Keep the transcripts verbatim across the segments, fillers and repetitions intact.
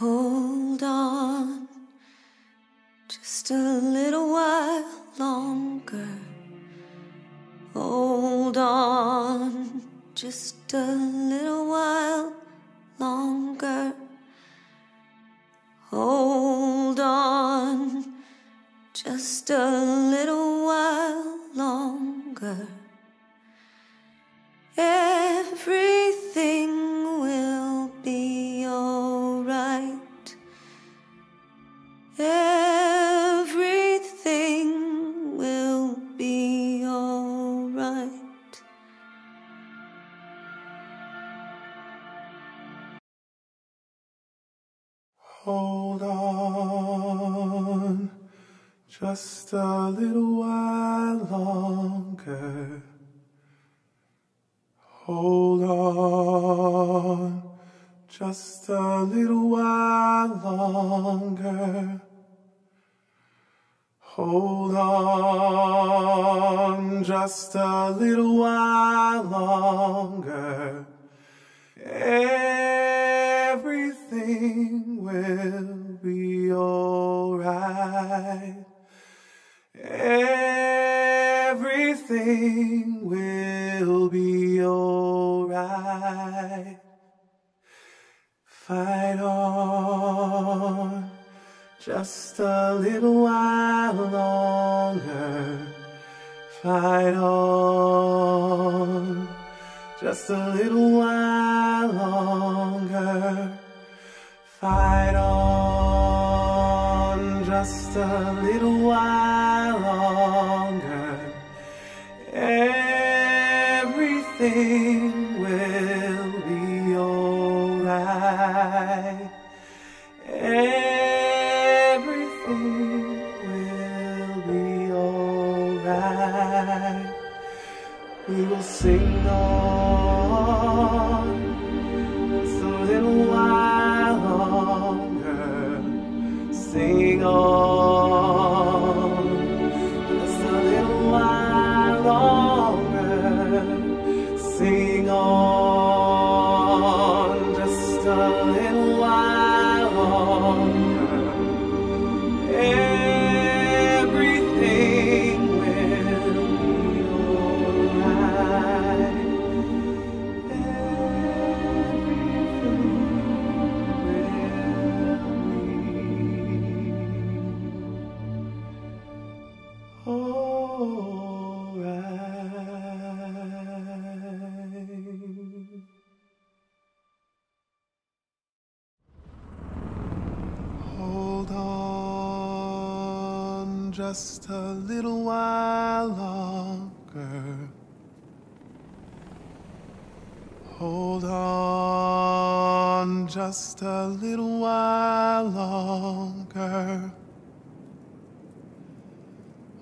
Hold on just a little while longer. Hold on just a little while longer. Hold on just a little while longer. Everything will be alright. Everything will be alright. Hold on just a little while longer. Hold on just a little while longer. Hold on just a little while longer. Everything will be alright. Everything will be alright. Fight on just a little while longer. Fight on just a little while longer. Fight on just a little while longer. Everything will be alright. Everything will be alright. We will sing on just a little while longer. Sing on just a little while longer. Sing on just a little while longer. Everything just a little while longer. Hold on just a little while longer.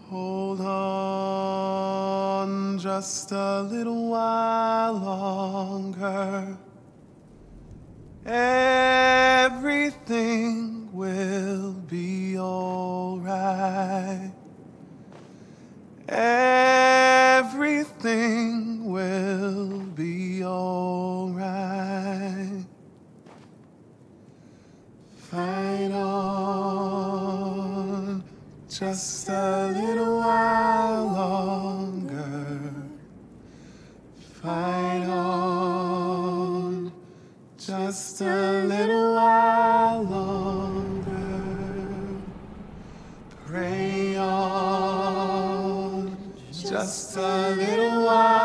Hold on just a little while longer. Everything will be alright. Everything will be alright. Fight on just a little while longer. Fight on just a little while longer. Pray on just a little while.